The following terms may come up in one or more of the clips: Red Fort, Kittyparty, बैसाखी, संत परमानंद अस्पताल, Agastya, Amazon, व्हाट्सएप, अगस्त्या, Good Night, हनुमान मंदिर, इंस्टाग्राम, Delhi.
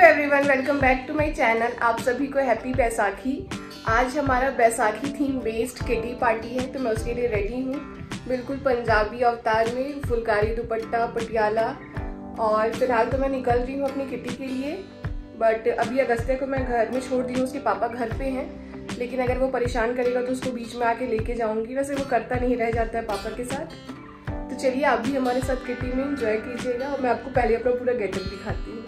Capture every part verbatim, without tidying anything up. Hello everyone, welcome back to my channel. आप सभी को हैप्पी बैसाखी। आज हमारा बैसाखी theme based kitty party है, तो मैं उसके लिए रेडी हूँ। बिल्कुल पंजाबी अवतार में, फुलकारी दुपट्टा, पटियाला। और फिलहाल तो मैं निकल रही हूँ अपनी किटी के लिए, बट अभी अगस्त्या को मैं घर में छोड़ दी हूँ। उसके पापा घर पे हैं, लेकिन अगर वो परेशान करेगा तो उसको बीच में आके लेके जाऊँगी। वैसे वो करता नहीं, रह जाता है पापा के साथ। तो चलिए, आप भी हमारे साथ किटी में इंजॉय कीजिएगा। और मैं आपको पहले अपना पूरा गेटअप दिखाती हूँ।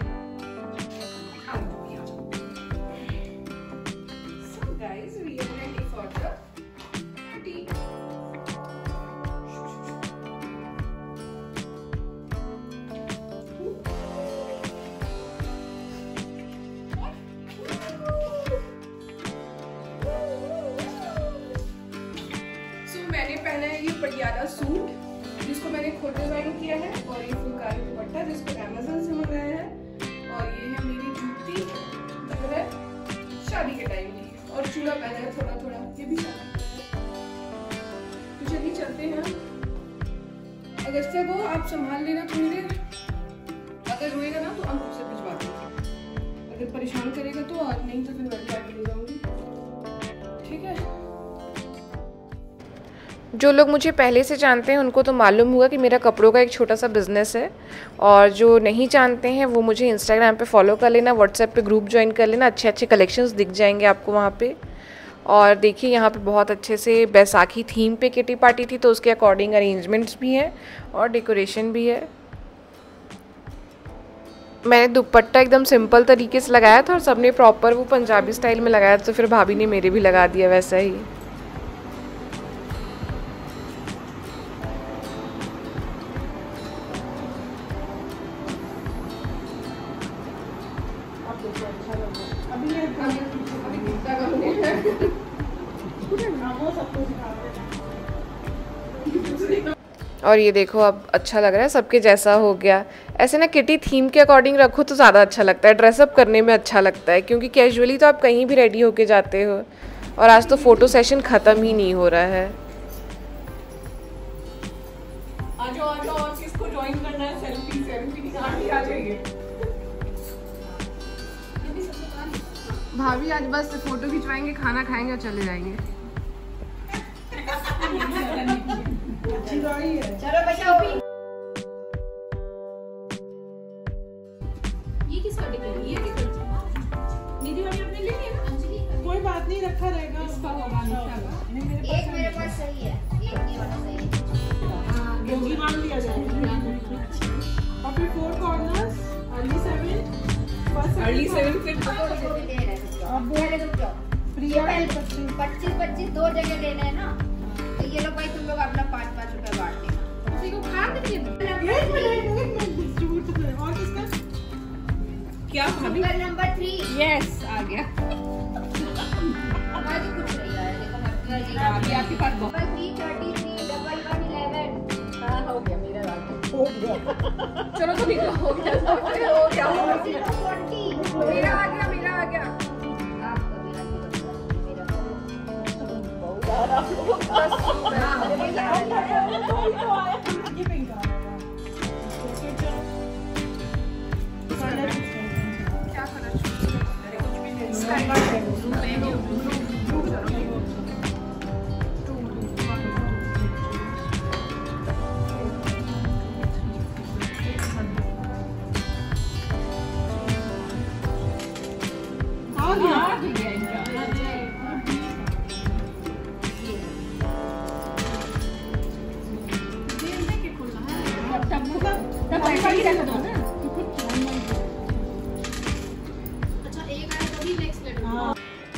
पहना है ये पटियाला सूट, जिसको मैंने खुद डिजाइन किया है, और ये फुलकारी दुपट्टा जिसको अमेज़न से मंगाया है, और ये है मेरी जूती शादी के टाइम की, और चूड़ा पहना है थोड़ा थोड़ा, ये भी शादी। तो चलिए चलते हैं। अगस्त्या को आप संभाल लेना थोड़ी देर, अगर रोएगा ना तो आप उससे भिजवा देंगे, अगर परेशान करेगा तो, और नहीं तो फिर मैं गाड़ी ले जाऊँगी। ठीक है, जो लोग मुझे पहले से जानते हैं उनको तो मालूम होगा कि मेरा कपड़ों का एक छोटा सा बिज़नेस है। और जो नहीं जानते हैं वो मुझे इंस्टाग्राम पे फॉलो कर लेना, व्हाट्सएप पे ग्रुप ज्वाइन कर लेना। अच्छे अच्छे कलेक्शंस दिख जाएंगे आपको वहाँ पे। और देखिए, यहाँ पे बहुत अच्छे से बैसाखी थीम पे किटी पार्टी थी, तो उसके अकॉर्डिंग अरेंजमेंट्स भी हैं और डेकोरेशन भी है। मैंने दुपट्टा एकदम सिंपल तरीके से लगाया था, और सबने प्रॉपर वो पंजाबी स्टाइल में लगाया था, तो फिर भाभी ने मेरे भी लगा दिया वैसा ही। और ये देखो, अब अच्छा लग रहा है, सबके जैसा हो गया। ऐसे ना किटी थीम के अकॉर्डिंग रखो तो ज़्यादा अच्छा लगता है, ड्रेसअप करने में अच्छा लगता है, क्योंकि कैजुअली तो आप कहीं भी रेडी होके जाते हो। और आज तो फोटो सेशन ख़त्म ही नहीं हो रहा है। आजो, आजो, किसको ज्वाइन करना है? सेल्फी, सेल्फी भाभी आज बस फोटो खिंचवाएंगे, खाना खाएंगे और चले जाएंगे। चलो बच्चा, ये किसका टिकट? ये दीदी वाली आपने ले लिया ना? कोई बात नहीं, रखा रहेगा, उसका होगा। एक मेरे पास सही है, एक ये वाला सही है। गोगी मान लिया जाएगा। और फिर four corners, early seven, early seven फिर प्रिया पच्चीस पच्चीस दो जगह देना है ना, तो ये लोग भाई तुम लोग अपना पाँच पाँच रुपए बांट देना। उसी को खा देंगे। और किसका? क्या नंबर थ्री? यस, आ गया। आज कुछ नहीं आया, देखो अभी आपके पास बहुत three thirty three double one eleven हो गया मेरा बात। हो गया, चलो तो निकलो। हो गया हो गया मेरा आ गया मेरा आ गया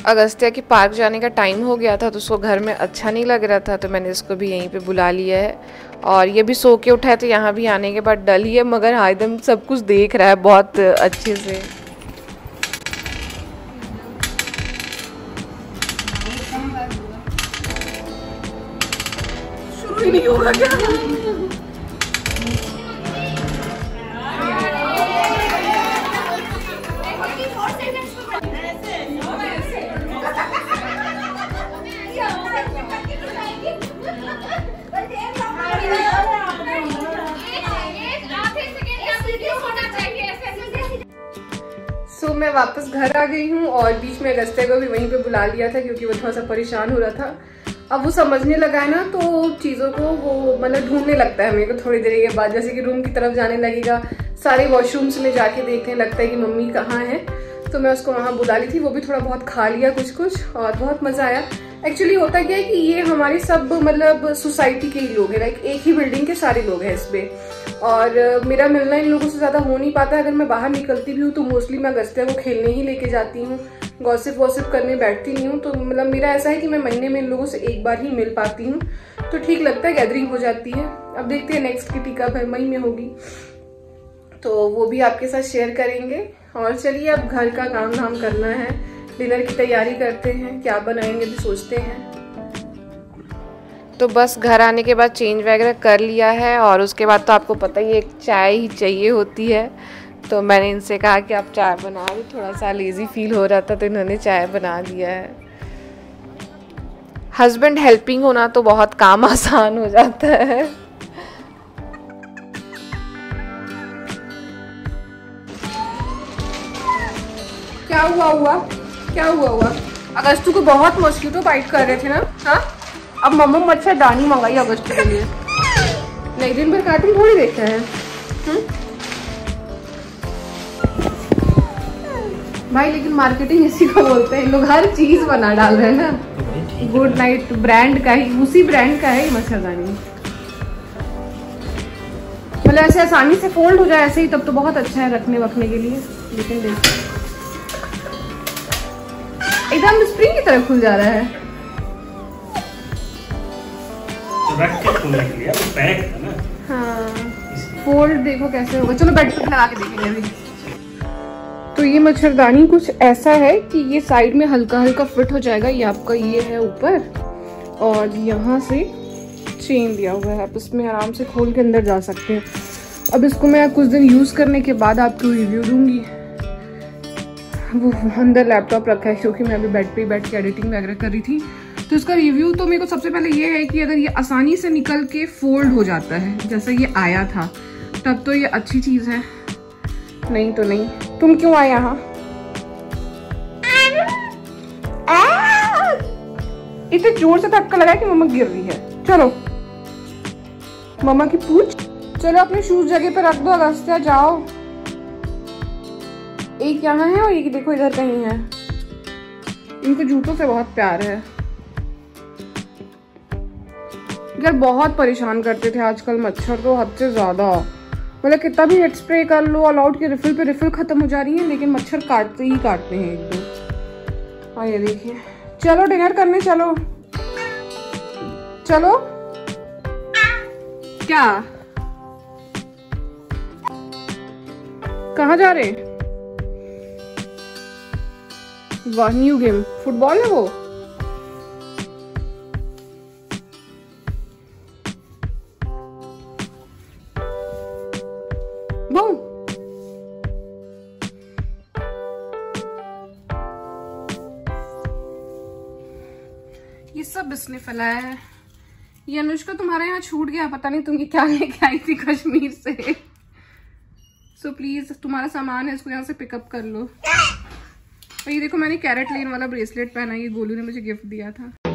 अगस्त्या के पार्क जाने का टाइम हो गया था, तो उसको घर में अच्छा नहीं लग रहा था, तो मैंने इसको भी यहीं पे बुला लिया है। और ये भी सो के उठा है, तो यहाँ भी आने के बाद डल ही है, मगर हाँ एकदम सब कुछ देख रहा है बहुत अच्छे से। शुरू ही नहीं होगा क्या? सो मैं वापस घर आ गई हूँ और बीच में अगस्त्य को भी वहीं पे बुला लिया था क्योंकि वो थोड़ा सा परेशान हो रहा था। अब वो समझने लगा है ना, तो चीज़ों को वो मतलब ढूंढने लगता है मेरे को थोड़ी देर के बाद, जैसे कि रूम की तरफ जाने लगेगा, सारे वॉशरूम्स में जाके देखने लगता है कि मम्मी कहाँ है। तो मैं उसको वहाँ बुला ली थी, वो भी थोड़ा बहुत खा लिया कुछ कुछ और बहुत मज़ा आया। एक्चुअली होता क्या है कि ये हमारे सब मतलब सोसाइटी के ही लोग हैं, लाइक एक ही बिल्डिंग के सारे लोग हैं इसमें, और मेरा मिलना इन लोगों से ज़्यादा हो नहीं पाता। अगर मैं बाहर निकलती भी हूँ तो मोस्टली मैं अगस्त्य को खेलने ही लेके जाती हूँ, गॉसिप वॉसिप करने बैठती नहीं हूँ। तो मतलब मेरा ऐसा है कि मैं महीने में इन लोगों से एक बार ही मिल पाती हूँ, तो ठीक लगता है, गैदरिंग हो जाती है। अब देखते हैं नेक्स्ट की पिकअप है मई में होगी, तो वो भी आपके साथ शेयर करेंगे। और चलिए अब घर का काम धाम करना है, डिनर की तैयारी करते हैं, क्या बनाएंगे भी सोचते हैं। तो बस घर आने के बाद चेंज वगैरह कर लिया है और उसके बाद तो आपको पता ही एक चाय ही चाहिए होती है। तो मैंने इनसे कहा कि आप चाय बना दो, थोड़ा सा लेजी फील हो रहा था, तो इन्होंने चाय बना दिया है। हस्बैंड हेल्पिंग होना तो बहुत काम आसान हो जाता है। क्या हुआ हुआ क्या हुआ हुआ अगस्तु को बहुत मॉस्किटो बाइट कर रहे थे ना, हाँ। अब मम्मा मच्छरदानी मंगाई अगस्तु के लिए, नहीं दिन भर कार्टून थोड़ी देखते हैं। भाई लेकिन मार्केटिंग इसी को बोलते हैं, इन लोग हर चीज बना डाल रहे हैं ना। गुड नाइट ब्रांड का ही, उसी ब्रांड का है मच्छरदानी, मतलब ऐसे आसानी से फोल्ड हो जाए ऐसे ही, तब तो बहुत अच्छा है रखने वखने के लिए। लेकिन देखिए एकदम स्प्रिंग की तरह खुल जा रहा है। रख के खोलने के लिए पैक है ना, हाँ। फोल्ड देखो कैसे होगा, चलो बेड पर लगा के देखेंगे अभी। तो ये मच्छरदानी कुछ ऐसा है कि ये साइड में हल्का हल्का फिट हो जाएगा, ये आपका ये है ऊपर और यहाँ से चेन दिया हुआ है, आप इसमें आराम से खोल के अंदर जा सकते हैं। अब इसको मैं कुछ दिन यूज़ करने के बाद आपको रिव्यू दूंगी। वो अंदर लैपटॉप रखा है क्योंकि मैं अभी बेड पे बैठ के एडिटिंग वगैरह कर रही थी। तो इसका रिव्यू तो मेरे को सबसे पहले ये है कि अगर ये आसानी से निकल के फोल्ड हो जाता है जैसा ये आया था, तब तो ये अच्छी चीज़ है, नहीं तो नहीं। तुम क्यों आए यहाँ? इतने जोर से धक्का लगा कि मम्मा गिर रही है। चलो मम्मा की पूछ, चलो अपने शूज जगह पर रख दो अगस्त्य, जाओ। एक यहाँ है और एक देखो इधर कहीं है। इनको जूतों से बहुत प्यार है यार, बहुत परेशान करते थे आजकल मच्छर तो हद से ज्यादा, मतलब कितना भी हेड स्प्रे कर लो, ऑल आउट के रिफिल पे रिफिल खत्म हो जा रही है, लेकिन मच्छर काटते ही काटते हैं एकदम। और ये देखिए, चलो डिनर करने चलो, चलो क्या कहाँ जा रहे? वाह न्यू गेम, फुटबॉल है वो। वो ये सब इसने फैलाया है। ये अनुष्का तुम्हारे यहाँ छूट गया, पता नहीं तुम ये क्या लेके आई थी कश्मीर से। सो so, प्लीज तुम्हारा सामान है, इसको यहाँ से पिकअप कर लो। और ये देखो मैंने कैरेट लेन वाला ब्रेसलेट पहना, ये गोलू ने मुझे गिफ्ट दिया था।